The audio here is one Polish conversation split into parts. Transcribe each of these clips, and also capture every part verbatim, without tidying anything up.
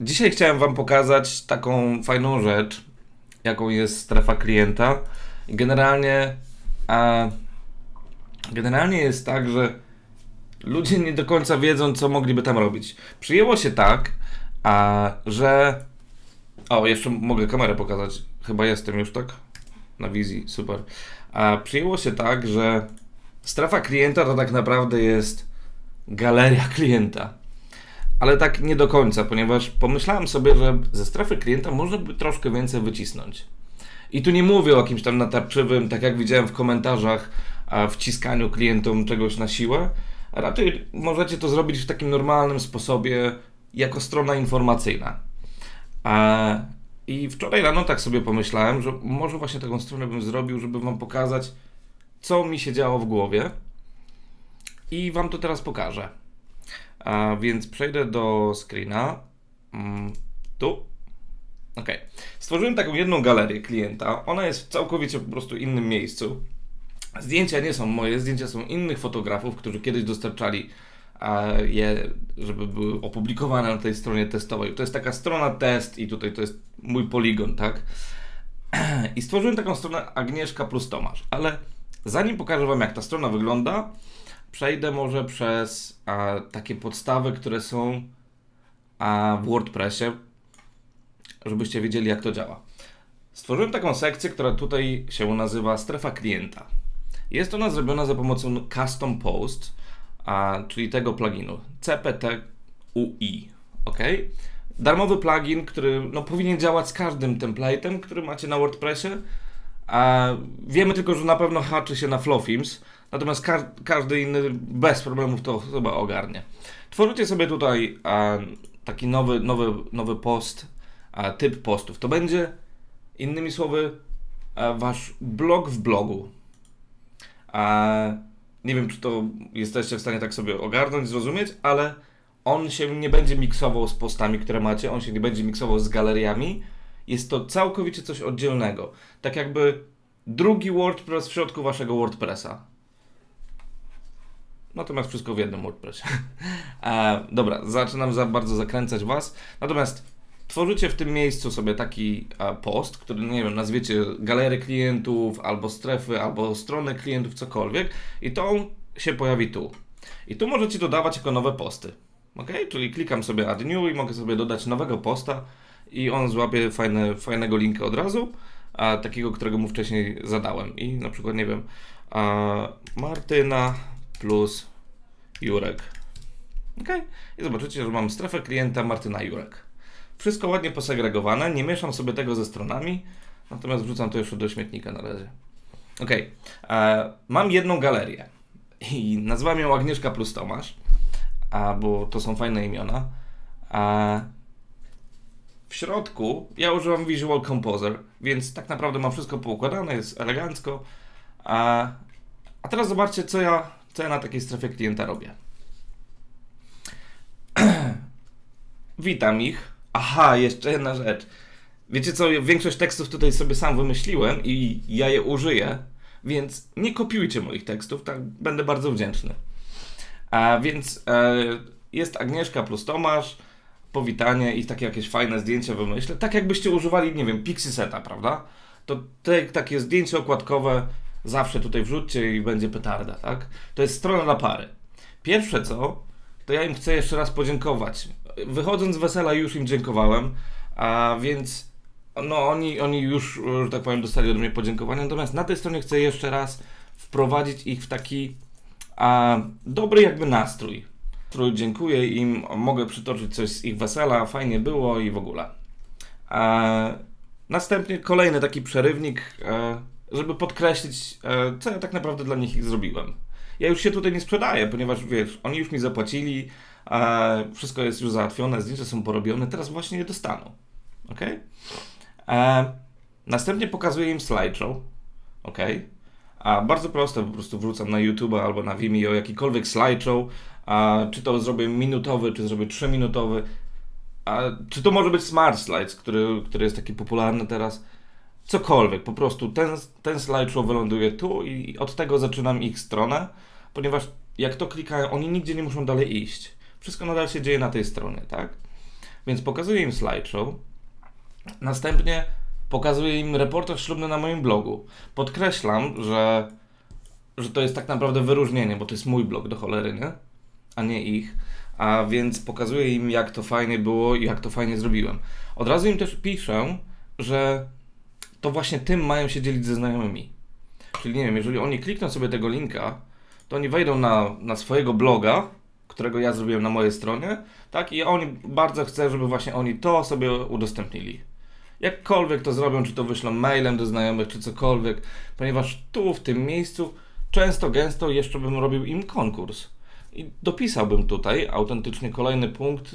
Dzisiaj chciałem Wam pokazać taką fajną rzecz, jaką jest strefa klienta. I generalnie, a generalnie jest tak, że ludzie nie do końca wiedzą, co mogliby tam robić. Przyjęło się tak, a, że... O, jeszcze mogę kamerę pokazać. Chyba jestem już, tak? Na wizji, super. A przyjęło się tak, że strefa klienta to tak naprawdę jest galeria klienta. Ale tak nie do końca, ponieważ pomyślałem sobie, że ze strefy klienta można by troszkę więcej wycisnąć. I tu nie mówię o jakimś tam natarczywym, tak jak widziałem w komentarzach, wciskaniu klientom czegoś na siłę. A raczej możecie to zrobić w takim normalnym sposobie, jako strona informacyjna. I wczoraj rano tak sobie pomyślałem, że może właśnie taką stronę bym zrobił, żeby Wam pokazać, co mi się działo w głowie. I Wam to teraz pokażę. A więc przejdę do screena. Tu. Ok. Stworzyłem taką jedną galerię klienta. Ona jest w całkowicie po prostu innym miejscu. Zdjęcia nie są moje, zdjęcia są innych fotografów, którzy kiedyś dostarczali je, żeby były opublikowane na tej stronie testowej. To jest taka strona test i tutaj to jest mój poligon, tak? I stworzyłem taką stronę Agnieszka plus Tomasz, ale zanim pokażę Wam, jak ta strona wygląda, przejdę może przez a, takie podstawy, które są a, w WordPressie, żebyście wiedzieli, jak to działa. Stworzyłem taką sekcję, która tutaj się nazywa strefa klienta. Jest ona zrobiona za pomocą Custom Post, a, czyli tego pluginu C P T U I. Ok? Darmowy plugin, który no, powinien działać z każdym template'em, który macie na WordPressie. A, wiemy tylko, że na pewno haczy się na Flowfims, natomiast ka każdy inny bez problemów to chyba ogarnie. Tworzycie sobie tutaj a, taki nowy, nowy, nowy post, a, typ postów. To będzie, innymi słowy, a, wasz blog w blogu. A nie wiem, czy to jesteście w stanie tak sobie ogarnąć, zrozumieć, ale on się nie będzie miksował z postami, które macie, on się nie będzie miksował z galeriami. Jest to całkowicie coś oddzielnego. Tak jakby drugi WordPress w środku waszego WordPressa. Natomiast wszystko w jednym WordPressie. A, dobra, zaczynam za bardzo zakręcać Was. Natomiast tworzycie w tym miejscu sobie taki a, post, który, nie wiem, nazwiecie galerię klientów, albo strefy, albo stronę klientów, cokolwiek. I to się pojawi tu. I tu możecie dodawać jako nowe posty. Ok? Czyli klikam sobie Add New i mogę sobie dodać nowego posta. I on złapie fajne, fajnego linka od razu, a takiego, którego mu wcześniej zadałem. I na przykład, nie wiem, a Martyna plus Jurek. Ok? I zobaczycie, że mam strefę klienta Martyna Jurek. Wszystko ładnie posegregowane, nie mieszam sobie tego ze stronami, natomiast wrzucam to jeszcze do śmietnika na razie. Ok, e, mam jedną galerię i nazwałem ją Agnieszka plus Tomasz, a, bo to są fajne imiona. A w środku ja używam Visual Composer, więc tak naprawdę mam wszystko poukładane, jest elegancko. A, a teraz zobaczcie, co ja, co ja na takiej strefie klienta robię. Witam ich. Aha, jeszcze jedna rzecz. Wiecie co, większość tekstów tutaj sobie sam wymyśliłem i ja je użyję, więc nie kopiujcie moich tekstów, tak będę bardzo wdzięczny. A więc e, jest Agnieszka plus Tomasz, powitanie i takie jakieś fajne zdjęcia wymyślę. Tak jakbyście używali, nie wiem, Pixieseta, prawda? To te, takie zdjęcie okładkowe zawsze tutaj wrzućcie i będzie petarda, tak? To jest strona dla pary. Pierwsze co, to ja im chcę jeszcze raz podziękować. Wychodząc z wesela już im dziękowałem, a więc no oni, oni już, że tak powiem, dostali od mnie podziękowania, natomiast na tej stronie chcę jeszcze raz wprowadzić ich w taki a, dobry jakby nastrój. Dziękuję im, mogę przytoczyć coś z ich wesela, fajnie było i w ogóle. A, następnie kolejny taki przerywnik, a, żeby podkreślić, a, co ja tak naprawdę dla nich zrobiłem. Ja już się tutaj nie sprzedaję, ponieważ wiesz, oni już mi zapłacili, E, wszystko jest już załatwione, zdjęcia są porobione, teraz właśnie je dostaną. Ok? E, następnie pokazuję im slideshow. Ok? A bardzo proste, po prostu wrzucam na YouTube albo na Vimeo jakikolwiek slideshow. A, czy to zrobię minutowy, czy zrobię trzyminutowy. A, czy to może być Smart Slides, który, który jest taki popularny teraz. Cokolwiek, po prostu ten, ten slideshow wyląduje tu i od tego zaczynam ich stronę, ponieważ jak to klikają, oni nigdzie nie muszą dalej iść. Wszystko nadal się dzieje na tej stronie, tak? Więc pokazuję im slideshow, następnie pokazuję im reportaż ślubny na moim blogu. Podkreślam, że, że to jest tak naprawdę wyróżnienie, bo to jest mój blog do cholery, nie? A nie ich. A więc pokazuję im, jak to fajnie było i jak to fajnie zrobiłem. Od razu im też piszę, że to właśnie tym mają się dzielić ze znajomymi. Czyli nie wiem, jeżeli oni klikną sobie tego linka, to oni wejdą na, na swojego bloga, którego ja zrobiłem na mojej stronie, tak? I oni, bardzo chcę, żeby właśnie oni to sobie udostępnili. Jakkolwiek to zrobią, czy to wyślą mailem do znajomych, czy cokolwiek, ponieważ tu, w tym miejscu, często, gęsto jeszcze bym robił im konkurs. I dopisałbym tutaj autentycznie kolejny punkt,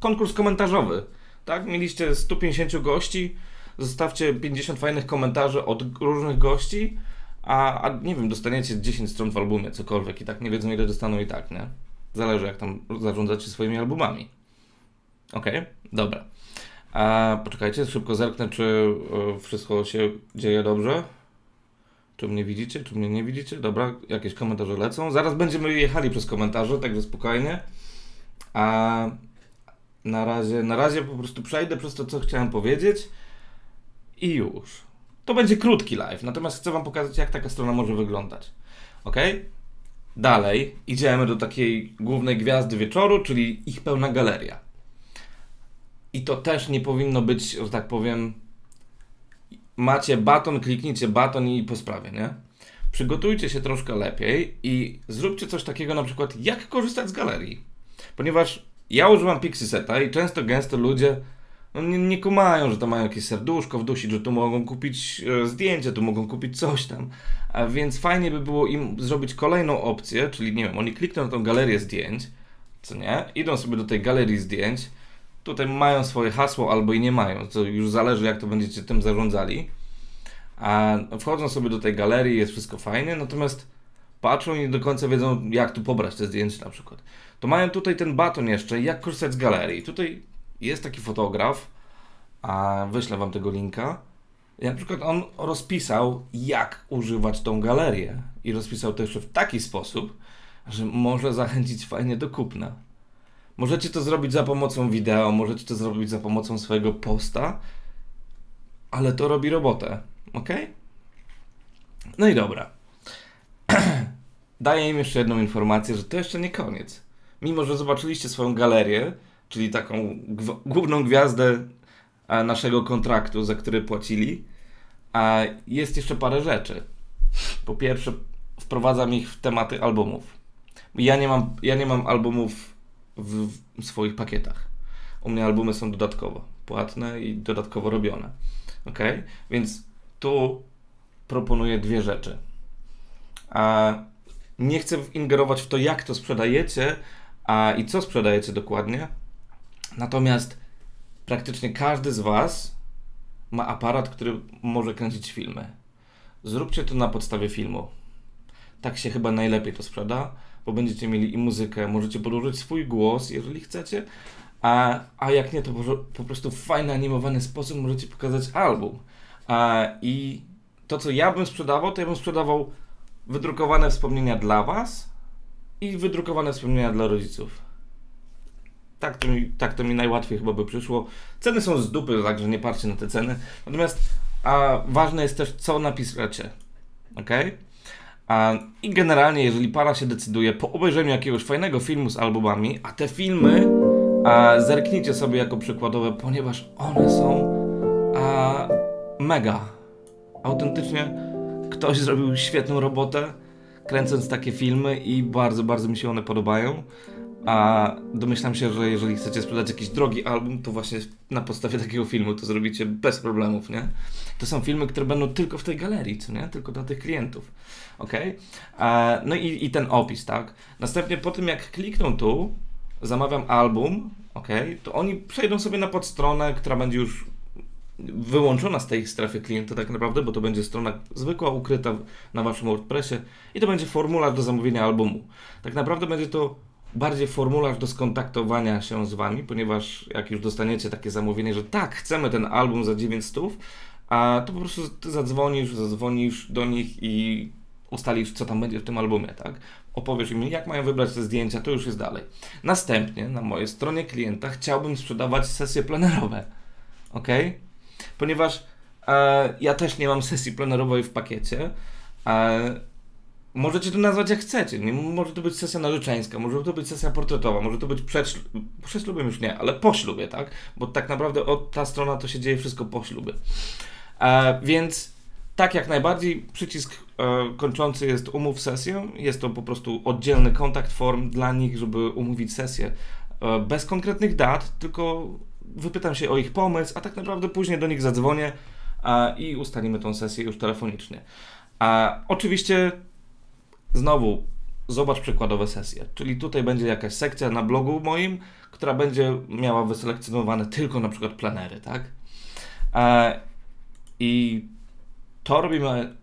konkurs komentarzowy, tak? Mieliście stu pięćdziesięciu gości, zostawcie pięćdziesiąt fajnych komentarzy od różnych gości, a, a nie wiem, dostaniecie dziesięć stron w albumie, cokolwiek i tak, nie wiedzą ile dostaną i tak, nie? Zależy jak tam zarządzacie swoimi albumami. Okej, dobra. E, poczekajcie, szybko zerknę, czy e, wszystko się dzieje dobrze. Czy mnie widzicie, czy mnie nie widzicie? Dobra, jakieś komentarze lecą. Zaraz będziemy jechali przez komentarze, także spokojnie. A na razie, na razie po prostu przejdę przez to, co chciałem powiedzieć. I już. To będzie krótki live, natomiast chcę wam pokazać, jak taka strona może wyglądać. Ok? Dalej idziemy do takiej głównej gwiazdy wieczoru, czyli ich pełna galeria. I to też nie powinno być, że tak powiem, macie baton, kliknijcie baton i po sprawie, nie? Przygotujcie się troszkę lepiej i zróbcie coś takiego, na przykład jak korzystać z galerii. Ponieważ ja używam Pixieseta i często, gęsto ludzie no, nie, nie kumają, że tam mają jakieś serduszko wdusić, że tu mogą kupić e, zdjęcie, tu mogą kupić coś tam. A więc fajnie by było im zrobić kolejną opcję, czyli nie wiem, oni klikną na tą galerię zdjęć, co nie? Idą sobie do tej galerii zdjęć. Tutaj mają swoje hasło albo i nie mają, co już zależy jak to będziecie tym zarządzali. A wchodzą sobie do tej galerii, jest wszystko fajne, natomiast patrzą i nie do końca wiedzą jak tu pobrać te zdjęcia na przykład. To mają tutaj ten baton jeszcze, jak korzystać z galerii. Tutaj jest taki fotograf, a wyślę wam tego linka. I na przykład on rozpisał jak używać tą galerię i rozpisał to jeszcze w taki sposób, że może zachęcić fajnie do kupna. Możecie to zrobić za pomocą wideo, możecie to zrobić za pomocą swojego posta, ale to robi robotę, ok? No i dobra. Daję im jeszcze jedną informację, że to jeszcze nie koniec. Mimo że zobaczyliście swoją galerię, czyli taką główną gwiazdę a, naszego kontraktu, za który płacili, a jest jeszcze parę rzeczy. Po pierwsze, wprowadzam ich w tematy albumów. Ja nie mam, ja nie mam albumów w swoich pakietach. U mnie albumy są dodatkowo płatne i dodatkowo robione. Ok? Więc tu proponuję dwie rzeczy. A nie chcę ingerować w to, jak to sprzedajecie a i co sprzedajecie dokładnie. Natomiast praktycznie każdy z was ma aparat, który może kręcić filmy. Zróbcie to na podstawie filmu. Tak się chyba najlepiej to sprzeda, bo będziecie mieli i muzykę, możecie podłożyć swój głos, jeżeli chcecie, a, a jak nie, to po, po prostu w fajny, animowany sposób możecie pokazać album. A, I to, co ja bym sprzedawał, to ja bym sprzedawał wydrukowane wspomnienia dla was i wydrukowane wspomnienia dla rodziców. Tak to mi, tak to mi najłatwiej chyba by przyszło. Ceny są z dupy, także nie patrzcie na te ceny. Natomiast a, ważne jest też, co napiszecie. Ok? I generalnie, jeżeli para się decyduje po obejrzeniu jakiegoś fajnego filmu z albumami, a te filmy a, zerknijcie sobie jako przykładowe, ponieważ one są a, mega. Autentycznie ktoś zrobił świetną robotę, kręcąc takie filmy i bardzo, bardzo mi się one podobają. A domyślam się, że jeżeli chcecie sprzedać jakiś drogi album, to właśnie na podstawie takiego filmu to zrobicie bez problemów, nie? To są filmy, które będą tylko w tej galerii, co nie? Tylko dla tych klientów, ok? E, no i, i ten opis, tak? Następnie po tym jak klikną tu, zamawiam album, ok? To oni przejdą sobie na podstronę, która będzie już wyłączona z tej strefy klienta tak naprawdę, bo to będzie strona zwykła, ukryta na waszym WordPressie i to będzie formularz do zamówienia albumu. Tak naprawdę będzie to bardziej formularz do skontaktowania się z wami, ponieważ jak już dostaniecie takie zamówienie, że tak, chcemy ten album za dziewięć stów, a to po prostu ty zadzwonisz, zadzwonisz do nich i ustalisz, co tam będzie w tym albumie, tak? opowiesz im, jak mają wybrać te zdjęcia, to już jest dalej. Następnie na mojej stronie klienta chciałbym sprzedawać sesje plenerowe. Ok? Ponieważ e, ja też nie mam sesji plenerowej w pakiecie. E, Możecie to nazwać jak chcecie. Nie, może to być sesja narzeczeńska, może to być sesja portretowa, może to być przed, przed ślubem już nie, ale po ślubie, tak? Bo tak naprawdę od ta strona to się dzieje wszystko po ślubie. E, więc tak jak najbardziej przycisk e, kończący jest umów sesję. Jest to po prostu oddzielny kontakt form dla nich, żeby umówić sesję. E, bez konkretnych dat, tylko wypytam się o ich pomysł, a tak naprawdę później do nich zadzwonię e, i ustalimy tą sesję już telefonicznie. E, oczywiście znowu, zobacz przykładowe sesje, czyli tutaj będzie jakaś sekcja na blogu moim, która będzie miała wyselekcjonowane tylko na przykład plenery, tak? E, I to robimy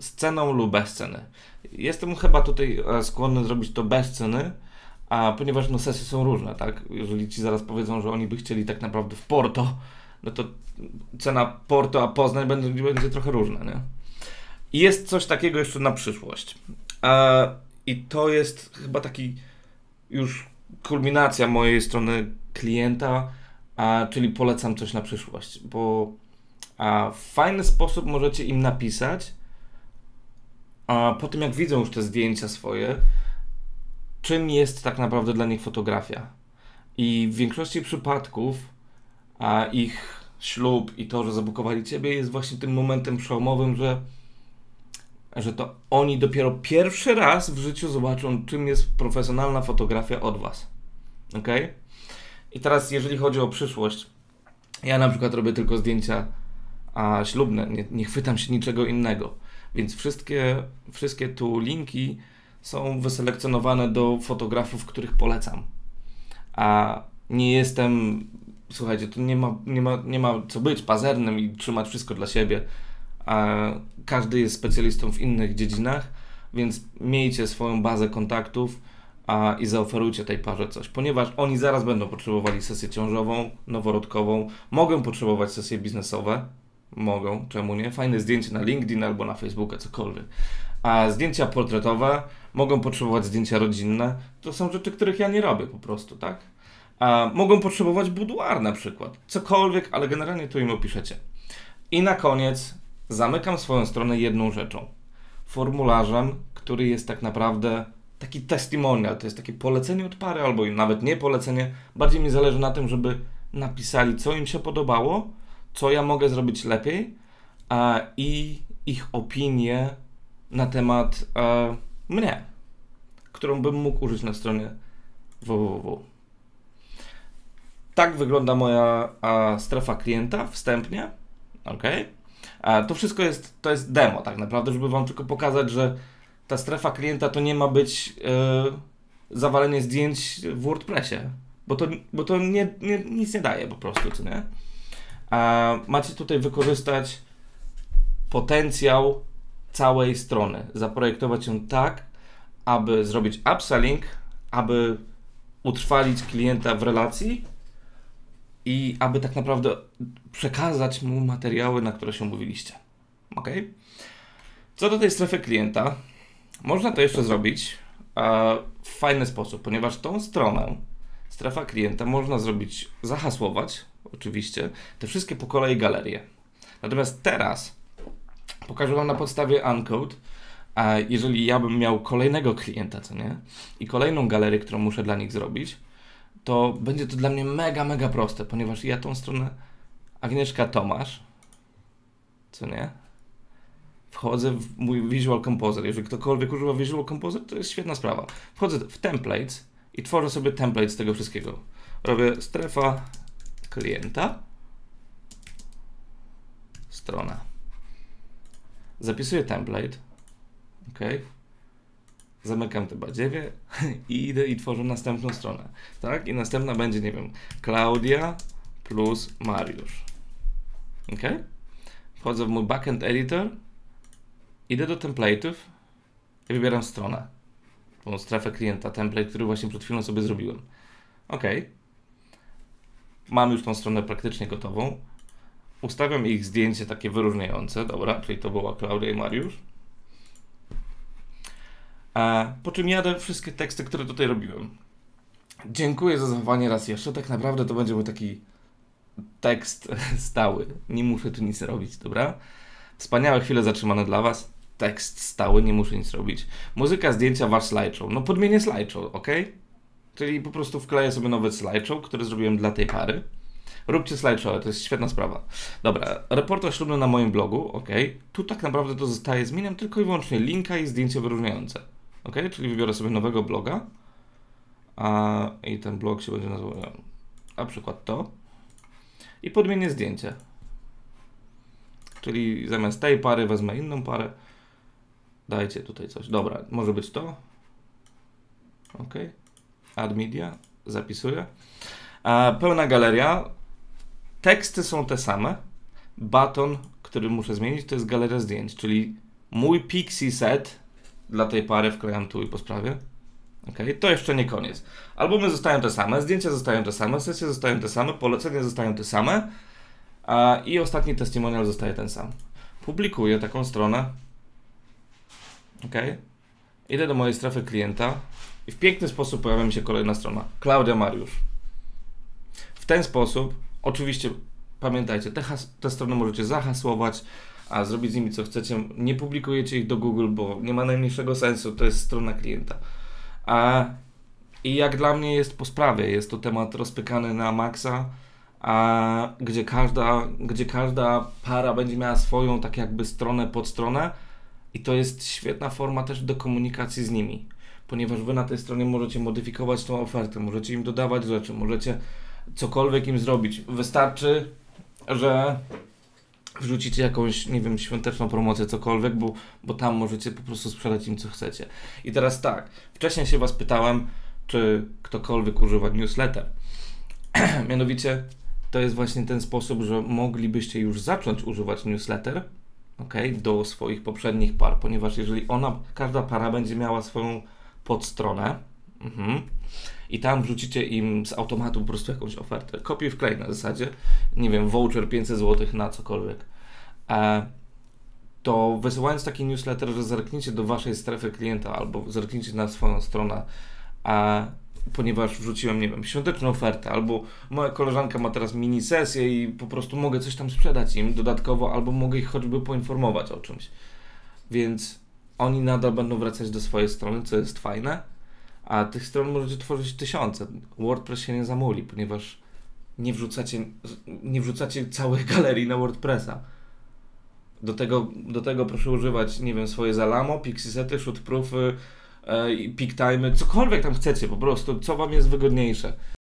sceną lub bez sceny. Jestem chyba tutaj skłonny zrobić to bez sceny, a, ponieważ no, sesje są różne, tak? Jeżeli ci zaraz powiedzą, że oni by chcieli tak naprawdę w Porto, no to cena Porto a Poznań będzie, będzie trochę różna, nie? I jest coś takiego jeszcze na przyszłość. I to jest chyba taki już kulminacja mojej strony klienta, czyli polecam coś na przyszłość, bo w fajny sposób możecie im napisać, po tym jak widzą już te zdjęcia swoje, czym jest tak naprawdę dla nich fotografia. I w większości przypadków ich ślub i to, że zabukowali Ciebie, jest właśnie tym momentem przełomowym, że że to oni dopiero pierwszy raz w życiu zobaczą, czym jest profesjonalna fotografia od Was. Ok? I teraz, jeżeli chodzi o przyszłość, ja na przykład robię tylko zdjęcia a, ślubne, nie, nie chwytam się niczego innego, więc wszystkie, wszystkie tu linki są wyselekcjonowane do fotografów, których polecam. A nie jestem, słuchajcie, tu nie ma, nie ma, nie ma co być pazernym i trzymać wszystko dla siebie. Każdy jest specjalistą w innych dziedzinach, więc miejcie swoją bazę kontaktów a, i zaoferujcie tej parze coś, ponieważ oni zaraz będą potrzebowali sesję ciążową, noworodkową, mogą potrzebować sesje biznesowe, mogą, czemu nie, fajne zdjęcie na LinkedIn albo na Facebooka, cokolwiek. A zdjęcia portretowe, mogą potrzebować zdjęcia rodzinne, to są rzeczy, których ja nie robię po prostu, tak? A, mogą potrzebować buduar na przykład, cokolwiek, ale generalnie to im opiszecie. I na koniec zamykam swoją stronę jedną rzeczą. Formularzem, który jest tak naprawdę taki testimonial, to jest takie polecenie od pary, albo nawet nie polecenie. Bardziej mi zależy na tym, żeby napisali, co im się podobało, co ja mogę zrobić lepiej a, i ich opinie na temat a, mnie, którą bym mógł użyć na stronie www. Tak wygląda moja a, strefa klienta wstępnie. Ok. To wszystko jest, to jest demo tak naprawdę, żeby Wam tylko pokazać, że ta strefa klienta to nie ma być yy, zawalenie zdjęć w WordPressie, bo to, bo to nie, nie, nic nie daje po prostu, czy nie? A macie tutaj wykorzystać potencjał całej strony, zaprojektować ją tak, aby zrobić upselling, aby utrwalić klienta w relacji, i aby tak naprawdę przekazać mu materiały, na które się umówiliście. Ok? Co do tej strefy klienta, można to jeszcze zrobić e, w fajny sposób, ponieważ tą stronę, strefa klienta, można zrobić, zahasłować, oczywiście, te wszystkie po kolei galerie. Natomiast teraz pokażę Wam na podstawie Uncode, e, jeżeli ja bym miał kolejnego klienta, co nie? I kolejną galerię, którą muszę dla nich zrobić, to będzie to dla mnie mega, mega proste, ponieważ ja tą stronę Agnieszka Tomasz, co nie, wchodzę w mój Visual Composer. Jeżeli ktokolwiek używa Visual Composer, to jest świetna sprawa. Wchodzę w Templates i tworzę sobie template z tego wszystkiego. Robię strefa klienta, strona. Zapisuję template, ok. Zamykam te badziewie i idę i tworzę następną stronę, tak? I następna będzie, nie wiem, Klaudia plus Mariusz. Ok? Wchodzę w mój backend editor, idę do template'ów i wybieram stronę. Tą strefę klienta, template, który właśnie przed chwilą sobie zrobiłem. Ok. Mam już tą stronę praktycznie gotową. Ustawiam ich zdjęcie takie wyróżniające, dobra, czyli to była Klaudia i Mariusz. Po czym jadę wszystkie teksty, które tutaj robiłem. Dziękuję za zachowanie raz jeszcze. Tak naprawdę to będzie był taki tekst stały. Nie muszę tu nic robić, dobra? Wspaniałe chwile zatrzymane dla Was. Tekst stały, nie muszę nic robić. Muzyka, zdjęcia, Wasz slideshow. No podmienię slideshow, ok? Czyli po prostu wkleję sobie nowy slideshow, który zrobiłem dla tej pary. Róbcie slideshow, to jest świetna sprawa. Dobra, reportaż ślubny na moim blogu, ok? Tu tak naprawdę to zostaje, zmieniam tylko i wyłącznie linka i zdjęcie wyróżniające. Ok? Czyli wybiorę sobie nowego bloga. A, i ten blog się będzie nazywał, na przykład to. I podmienię zdjęcie. Czyli zamiast tej pary wezmę inną parę. Dajcie tutaj coś. Dobra, może być to. Ok. Add media. Zapisuję. E, pełna galeria. Teksty są te same. Baton, który muszę zmienić, to jest galeria zdjęć. Czyli mój Pixieset dla tej pary wklejam tu i po sprawie. Ok, to jeszcze nie koniec. Albumy zostają te same, zdjęcia zostają te same, sesje zostają te same, polecenia zostają te same. E, I ostatni testimonial zostaje ten sam. Publikuję taką stronę. Ok, idę do mojej strefy klienta i w piękny sposób pojawia mi się kolejna strona. Klaudia Mariusz. W ten sposób, oczywiście pamiętajcie, te, te strony możecie zahasłować, a zrobić z nimi co chcecie. Nie publikujecie ich do Google, bo nie ma najmniejszego sensu, to jest strona klienta. A, I jak dla mnie jest po sprawie, jest to temat rozpykany na maksa, a, gdzie, każda, gdzie każda para będzie miała swoją tak jakby stronę pod stronę. I to jest świetna forma też do komunikacji z nimi, ponieważ Wy na tej stronie możecie modyfikować tą ofertę, możecie im dodawać rzeczy, możecie cokolwiek im zrobić. Wystarczy, że wrzucicie jakąś, nie wiem, świąteczną promocję, cokolwiek, bo, bo tam możecie po prostu sprzedać im co chcecie. I teraz tak, wcześniej się Was pytałem, czy ktokolwiek używa newsletter. Mianowicie to jest właśnie ten sposób, że moglibyście już zacząć używać newsletter, okay, do swoich poprzednich par, ponieważ jeżeli ona, każda para będzie miała swoją podstronę mhm, i tam wrzucicie im z automatu po prostu jakąś ofertę, kopiuj wklej na zasadzie, nie wiem, voucher pięćset złotych na cokolwiek, e, to wysyłając taki newsletter, że zerknijcie do Waszej strefy klienta albo zerknijcie na swoją stronę, a ponieważ wrzuciłem, nie wiem, świąteczną ofertę, albo moja koleżanka ma teraz mini sesję i po prostu mogę coś tam sprzedać im dodatkowo, albo mogę ich choćby poinformować o czymś. Więc oni nadal będą wracać do swojej strony, co jest fajne, a tych stron możecie tworzyć tysiące. WordPress się nie zamuli, ponieważ nie wrzucacie, nie wrzucacie całej galerii na WordPressa. Do tego, do tego proszę używać, nie wiem, swoje Zalamo, Pixiesety, Shootproofy, i peak time, cokolwiek tam chcecie, po prostu, co Wam jest wygodniejsze.